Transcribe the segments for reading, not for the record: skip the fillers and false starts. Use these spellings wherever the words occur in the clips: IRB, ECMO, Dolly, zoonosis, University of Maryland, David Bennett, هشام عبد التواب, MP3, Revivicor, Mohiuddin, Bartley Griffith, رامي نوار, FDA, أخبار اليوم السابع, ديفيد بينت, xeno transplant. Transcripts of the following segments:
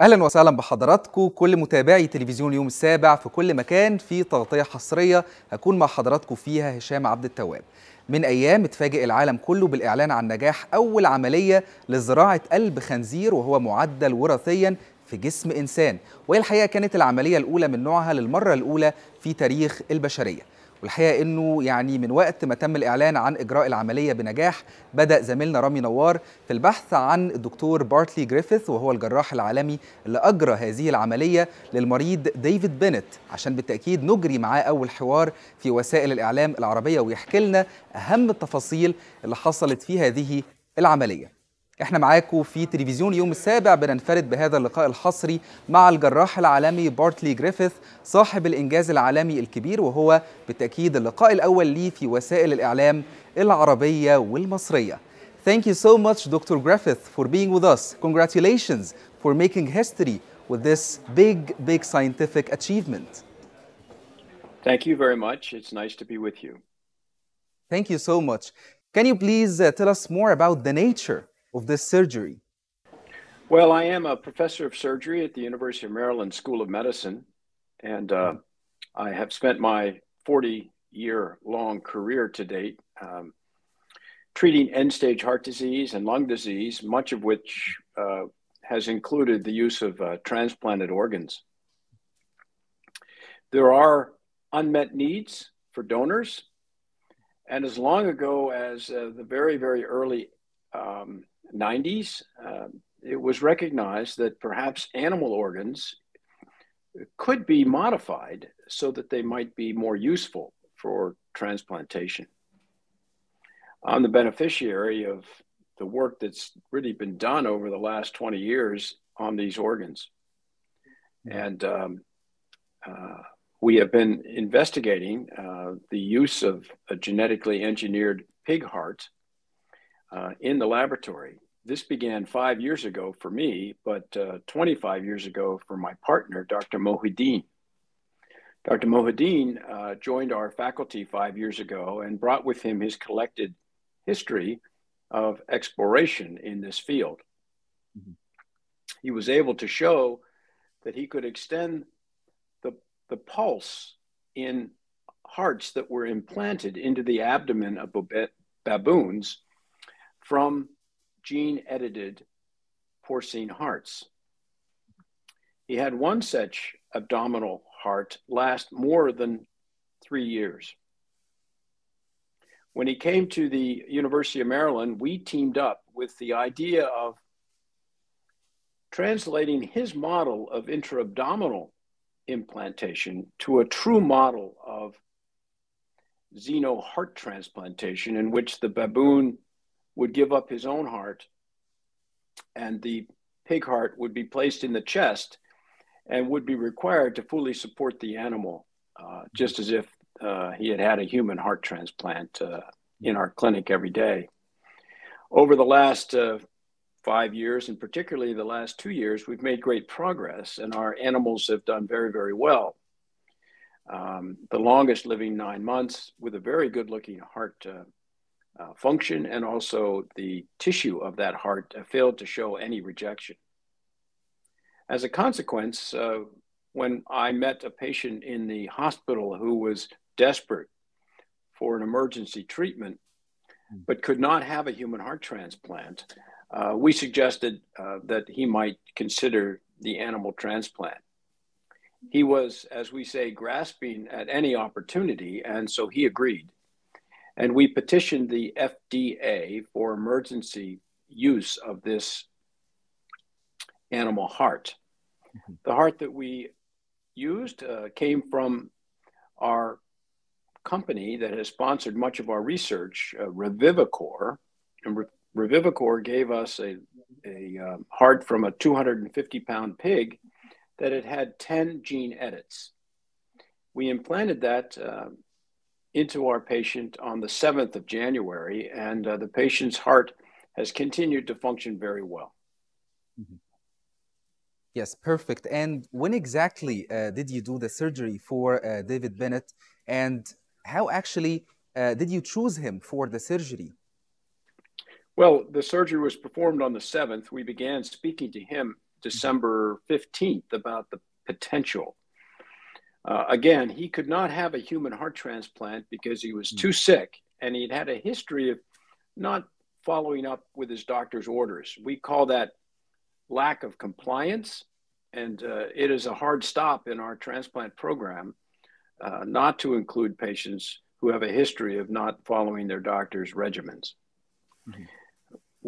اهلا وسهلا بحضراتكم كل متابعي تلفزيون اليوم السابع في كل مكان في تغطيه حصريه هكون مع حضراتكم فيها هشام عبد التواب. من ايام اتفاجئ العالم كله بالاعلان عن نجاح اول عمليه لزراعه قلب خنزير وهو معدل وراثيا في جسم انسان، وهي الحقيقه كانت العمليه الاولى من نوعها للمره الاولى في تاريخ البشريه. والحقيقه انه يعني من وقت ما تم الاعلان عن اجراء العمليه بنجاح بدا زميلنا رامي نوار في البحث عن الدكتور بارتلي جريفيث وهو الجراح العالمي اللي اجرى هذه العمليه للمريض ديفيد بينت عشان بالتاكيد نجري معاه اول حوار في وسائل الاعلام العربيه ويحكي لنا اهم التفاصيل اللي حصلت في هذه العمليه. احنا معاكم في تلفزيون اليوم السابع بننفرد بهذا اللقاء الحصري مع الجراح العالمي بارتلي جريفيث صاحب الانجاز العالمي الكبير وهو بالتاكيد اللقاء الاول ليه في وسائل الاعلام العربيه والمصريه. Thank you so much Dr. Griffith for being with us. Congratulations for making history with this big scientific achievement. Thank you very much. It's nice to be with you. Thank you so much. Can you please tell us more about the nature of this surgery? Well, I am a professor of surgery at the University of Maryland School of Medicine, and I have spent my 40-year-long career to date treating end-stage heart disease and lung disease, much of which has included the use of transplanted organs. There are unmet needs for donors, and as long ago as the very early 90s, it was recognized that perhaps animal organs could be modified so that they might be more useful for transplantation. I'm the beneficiary of the work that's really been done over the last 20 years on these organs. And we have been investigating the use of a genetically engineered pig heart in the laboratory. This began 5 years ago for me, but 25 years ago for my partner, Dr. Mohiuddin. Dr. Mohiuddin joined our faculty 5 years ago and brought with him his collected history of exploration in this field. Mm-hmm. He was able to show that he could extend the pulse in hearts that were implanted into the abdomen of baboons from gene-edited porcine hearts. He had one such abdominal heart last more than 3 years. When he came to the University of Maryland, we teamed up with the idea of translating his model of intra-abdominal implantation to a true model of xeno heart transplantation in which the baboon would give up his own heart and the pig heart would be placed in the chest and would be required to fully support the animal, just as if he had had a human heart transplant in our clinic every day. Over the last 5 years, and particularly the last 2 years, we've made great progress and our animals have done very well. The longest living 9 months with a very good looking heart function, and also the tissue of that heart failed to show any rejection. As a consequence, when I met a patient in the hospital who was desperate for an emergency treatment, but could not have a human heart transplant, we suggested that he might consider the animal transplant. He was, as we say, grasping at any opportunity, and so he agreed. And we petitioned the FDA for emergency use of this animal heart. Mm-hmm. The heart that we used came from our company that has sponsored much of our research, Revivicor. And Revivicor gave us a heart from a 250-pound pig that had had 10 gene edits. We implanted that into our patient on the 7th of January, and the patient's heart has continued to function very well. Mm-hmm. Yes, perfect. And when exactly did you do the surgery for David Bennett, and how actually did you choose him for the surgery? Well, the surgery was performed on the 7th. We began speaking to him December 15th about the potential. Again, he could not have a human heart transplant because he was too sick, and he'd had a history of not following up with his doctor's orders. We call that lack of compliance, and it is a hard stop in our transplant program not to include patients who have a history of not following their doctor's regimens. Mm-hmm.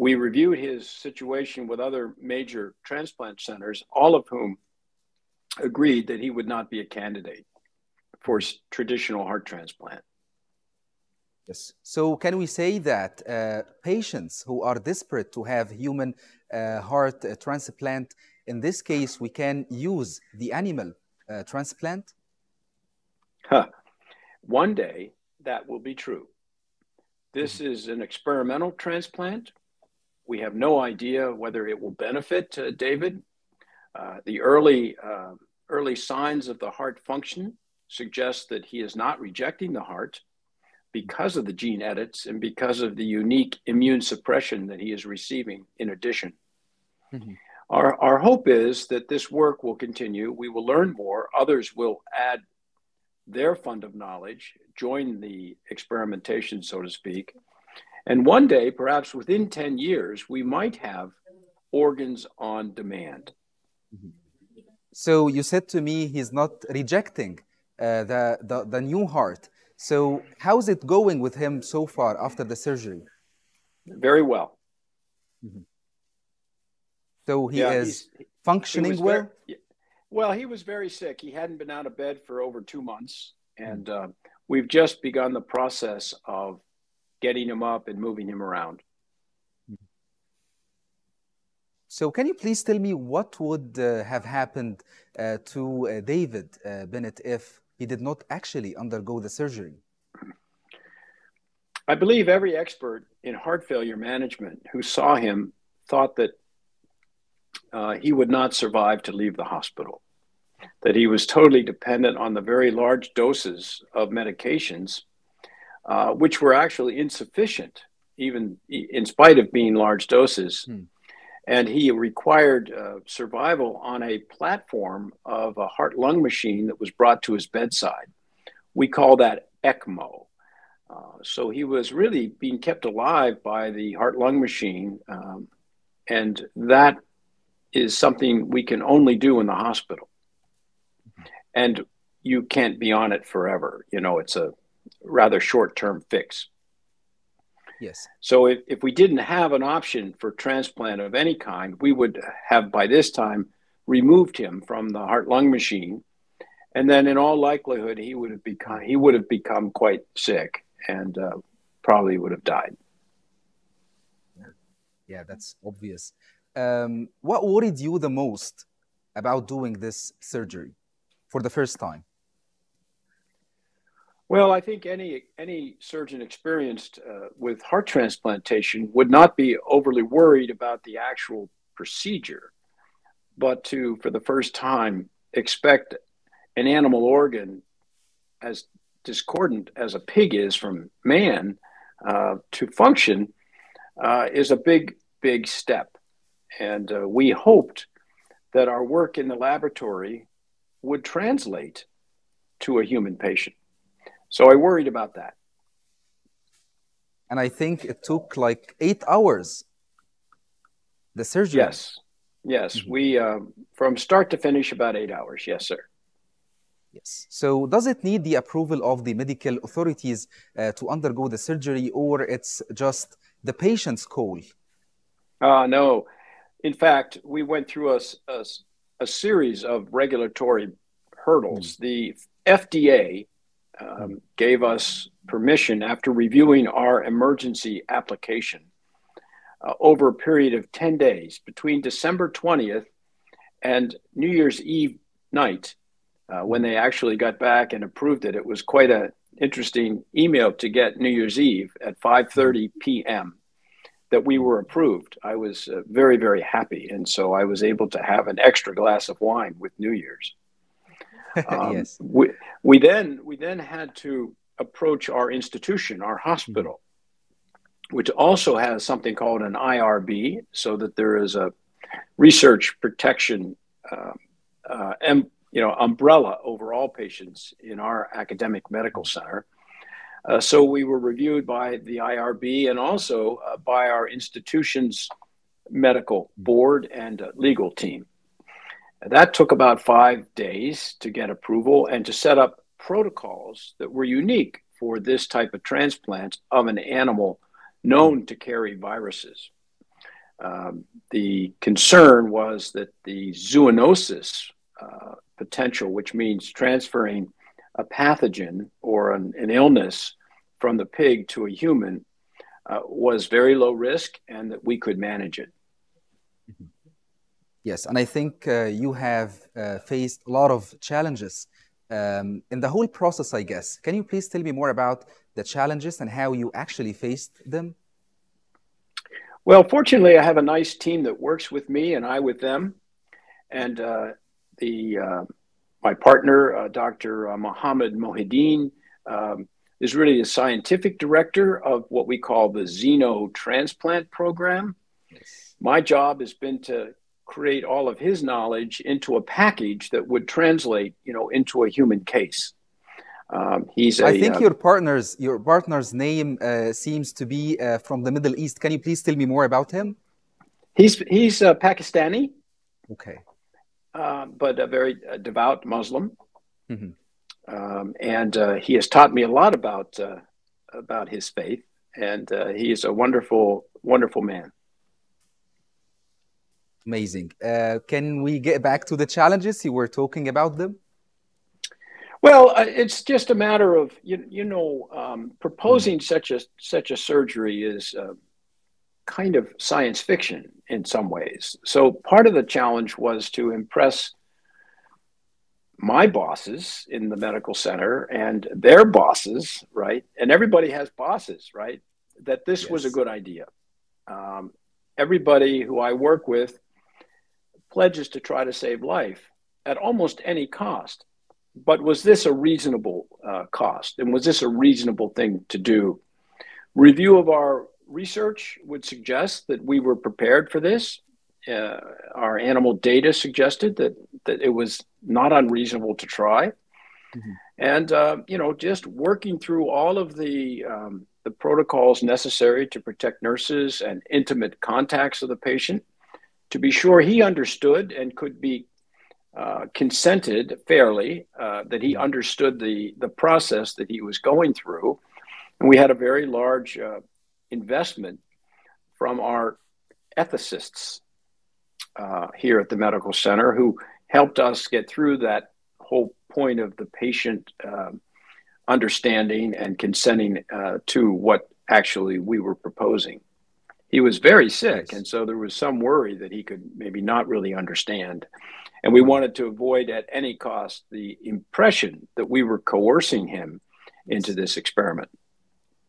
We reviewed his situation with other major transplant centers, all of whom agreed that he would not be a candidate for traditional heart transplant. Yes. So can we say that patients who are desperate to have human heart transplant, in this case, we can use the animal transplant? Huh. One day that will be true. This is an experimental transplant. We have no idea whether it will benefit David. The early signs of the heart function suggest that he is not rejecting the heart because of the gene edits and because of the unique immune suppression that he is receiving in addition. Mm-hmm. Our hope is that this work will continue. We will learn more. Others will add their fund of knowledge, join the experimentation, so to speak. And one day, perhaps within 10 years, we might have organs on demand. So you said to me he's not rejecting the new heart. So how's it going with him so far after the surgery? Very well. Mm-hmm. So he is functioning well? Well, he was very sick. He hadn't been out of bed for over 2 months. And we've just begun the process of getting him up and moving him around. So can you please tell me what would have happened to David Bennett if he did not actually undergo the surgery? I believe every expert in heart failure management who saw him thought that he would not survive to leave the hospital, that he was totally dependent on the very large doses of medications, which were actually insufficient, even in spite of being large doses. And he required survival on a platform of a heart-lung machine that was brought to his bedside. We call that ECMO. So he was really being kept alive by the heart-lung machine, and that is something we can only do in the hospital. And you can't be on it forever. You know, it's a rather short-term fix. Yes. So if we didn't have an option for transplant of any kind, we would have by this time removed him from the heart-lung machine. And then in all likelihood, he would have become quite sick and probably would have died. Yeah, that's obvious. What worried you the most about doing this surgery for the first time? Well, I think any surgeon experienced with heart transplantation would not be overly worried about the actual procedure, but to, for the first time, expect an animal organ as discordant as a pig is from man to function is a big step. And we hoped that our work in the laboratory would translate to a human patient. So I worried about that. And I think it took like 8 hours, the surgery. Yes. Mm-hmm. We, from start to finish, about 8 hours. Yes, sir. Yes. So does it need the approval of the medical authorities to undergo the surgery, or it's just the patient's call? No. In fact, we went through a series of regulatory hurdles. Mm-hmm. The FDA... gave us permission after reviewing our emergency application over a period of 10 days between December 20th and New Year's Eve night when they actually got back and approved it. It was quite an interesting email to get New Year's Eve at 5:30 p.m. that we were approved. I was very, very happy. And so I was able to have an extra glass of wine with New Year's. Yes. We then had to approach our institution, our hospital, which also has something called an IRB, so that there is a research protection umbrella over all patients in our academic medical center. So we were reviewed by the IRB and also by our institution's medical board and legal team. That took about 5 days to get approval and to set up protocols that were unique for this type of transplant of an animal known to carry viruses. The concern was that the zoonosis potential, which means transferring a pathogen or an illness from the pig to a human, was very low risk and that we could manage it. Yes, and I think you have faced a lot of challenges in the whole process, I guess. Can you please tell me more about the challenges and how you actually faced them? Well, fortunately, I have a nice team that works with me and I with them. And my partner, Dr. Mohiuddin, is really the scientific director of what we call the xeno transplant program. Yes. My job has been to create all of his knowledge into a package that would translate, into a human case. Your partner's name seems to be from the Middle East. Can you please tell me more about him? He's Pakistani. Okay. But a very devout Muslim. Mm-hmm. And he has taught me a lot about his faith, and he is a wonderful, wonderful man. Amazing. Can we get back to the challenges? You were talking about them. Well, it's just a matter of, proposing such a surgery is kind of science fiction in some ways. So part of the challenge was to impress my bosses in the medical center and their bosses, right? And everybody has bosses, right? That this was a good idea. Everybody who I work with pledges to try to save life at almost any cost. But was this a reasonable cost? And was this a reasonable thing to do? Review of our research would suggest that we were prepared for this. Our animal data suggested that it was not unreasonable to try. Mm-hmm. And, just working through all of the protocols necessary to protect nurses and intimate contacts of the patient to be sure he understood and could be consented fairly, that he understood the process that he was going through. And we had a very large investment from our ethicists here at the medical center who helped us get through that whole point of the patient understanding and consenting to what actually we were proposing. He was very sick, and so there was some worry that he could maybe not really understand. And we wanted to avoid at any cost the impression that we were coercing him into this experiment.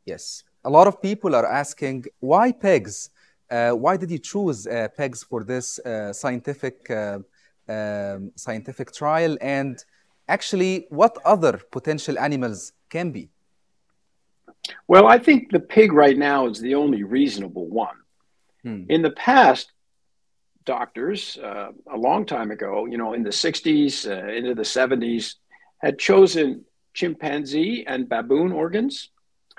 Yes. A lot of people are asking, why pigs? Why did you choose pigs for this scientific trial? And actually, what other potential animals can be? Well, I think the pig right now is the only reasonable one. Hmm. In the past, doctors a long time ago, in the 60s, into the 70s, had chosen chimpanzee and baboon organs.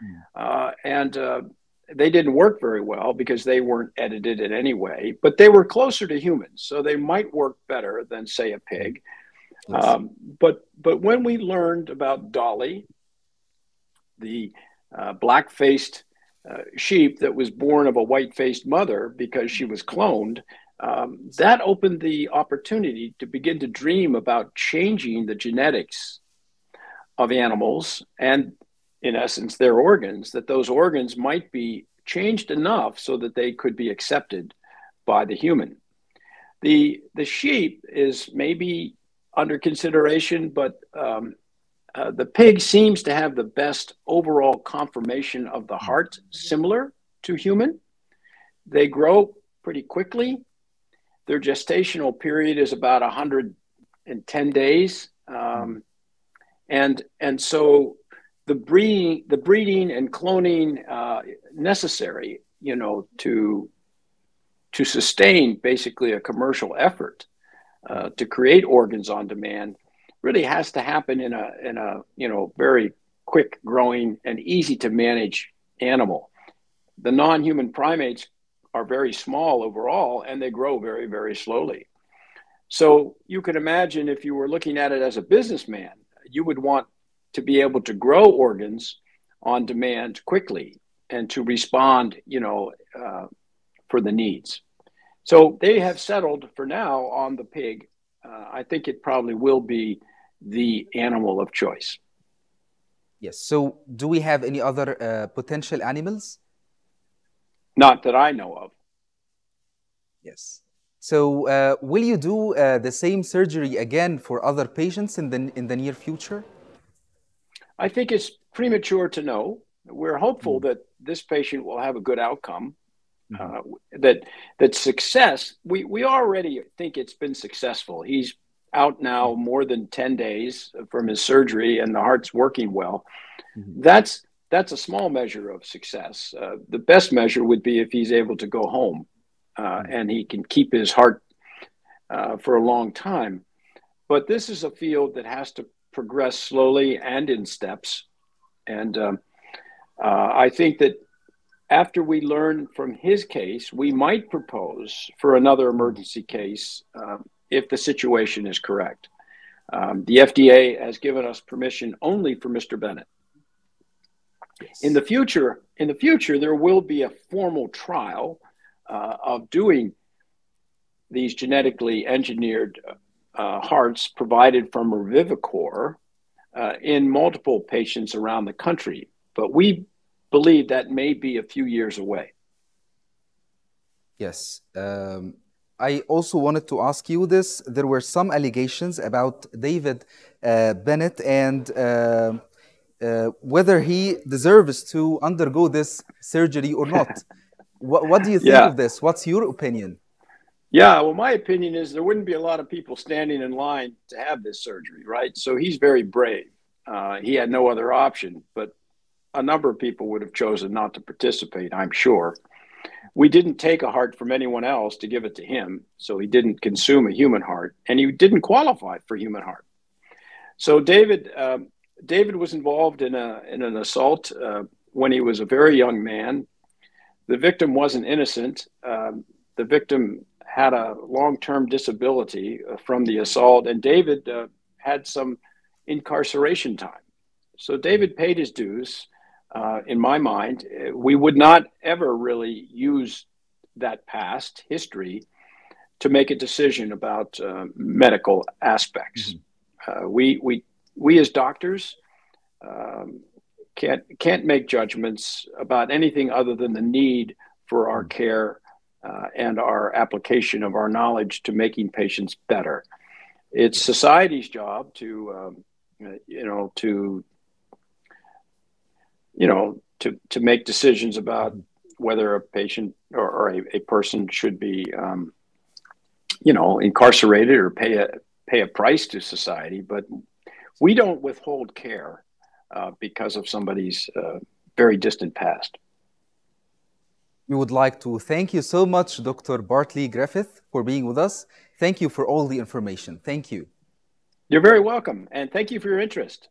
Yeah. And they didn't work very well because they weren't edited in any way, but they were closer to humans, so they might work better than, say, a pig. But when we learned about Dolly, the black-faced sheep that was born of a white-faced mother because she was cloned, that opened the opportunity to begin to dream about changing the genetics of animals and, in essence, their organs, that those organs might be changed enough so that they could be accepted by the human. The sheep is maybe under consideration, but the pig seems to have the best overall conformation of the heart, similar to human. They grow pretty quickly. Their gestational period is about 110 days. And so the breeding and cloning necessary, to sustain basically a commercial effort to create organs on demand really has to happen in a very quick growing and easy to manage animal. The non-human primates are very small overall, and they grow very, very slowly. So you can imagine if you were looking at it as a businessman, you would want to be able to grow organs on demand quickly and to respond, for the needs. So they have settled for now on the pig. I think it probably will be the animal of choice. Yes. So do we have any other potential animals? Not that I know of. Yes. So will you do the same surgery again for other patients in the near future? I think it's premature to know. We're hopeful that this patient will have a good outcome, that success, we already think it's been successful. He's out now more than 10 days from his surgery and the heart's working well. That's a small measure of success. The best measure would be if he's able to go home and he can keep his heart for a long time. But this is a field that has to progress slowly and in steps. And I think that after we learn from his case, we might propose for another emergency case if the situation is correct. The FDA has given us permission only for Mr. Bennett. Yes. In the future, there will be a formal trial of doing these genetically engineered hearts provided from Revivicor in multiple patients around the country. But we believe that may be a few years away. Yes. I also wanted to ask you this. There were some allegations about David Bennett and... whether he deserves to undergo this surgery or not. What do you think of this? What's your opinion? Yeah, well, my opinion is there wouldn't be a lot of people standing in line to have this surgery, right? So he's very brave. He had no other option, but a number of people would have chosen not to participate, I'm sure. We didn't take a heart from anyone else to give it to him, so he didn't consume a human heart, and he didn't qualify for human heart. So David was involved in an assault when he was a very young man. The victim wasn't innocent. The victim had a long-term disability from the assault, and David had some incarceration time. So David paid his dues. In my mind, we would not ever really use that past history to make a decision about medical aspects. We as doctors can't make judgments about anything other than the need for our care and our application of our knowledge to making patients better. It's society's job to make decisions about whether a patient or a person should be incarcerated or pay a price to society, but we don't withhold care because of somebody's very distant past. We would like to thank you so much, Dr. Bartley Griffith, for being with us. Thank you for all the information. Thank you. You're very welcome, and thank you for your interest.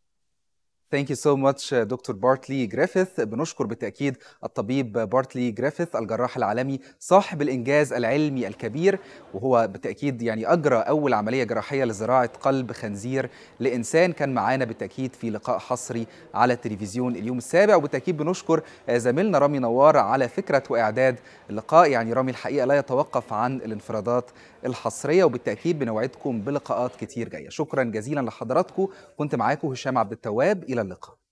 Thank you so much دكتور بارتلي جريفيث. بنشكر بالتأكيد الطبيب بارتلي جريفيث الجراح العالمي صاحب الإنجاز العلمي الكبير، وهو بالتأكيد أجرى أول عملية جراحية لزراعة قلب خنزير لإنسان. كان معانا بالتأكيد في لقاء حصري على التلفزيون اليوم السابع. وبالتأكيد بنشكر زميلنا رامي نوار على فكرة وإعداد اللقاء. رامي الحقيقة لا يتوقف عن الانفرادات الحصرية، وبالتأكيد بنوعدكم بلقاءات كتير جاية. شكرا جزيلا لحضراتكم. كنت معاكم هشام عبد التواب. إلى اللقاء.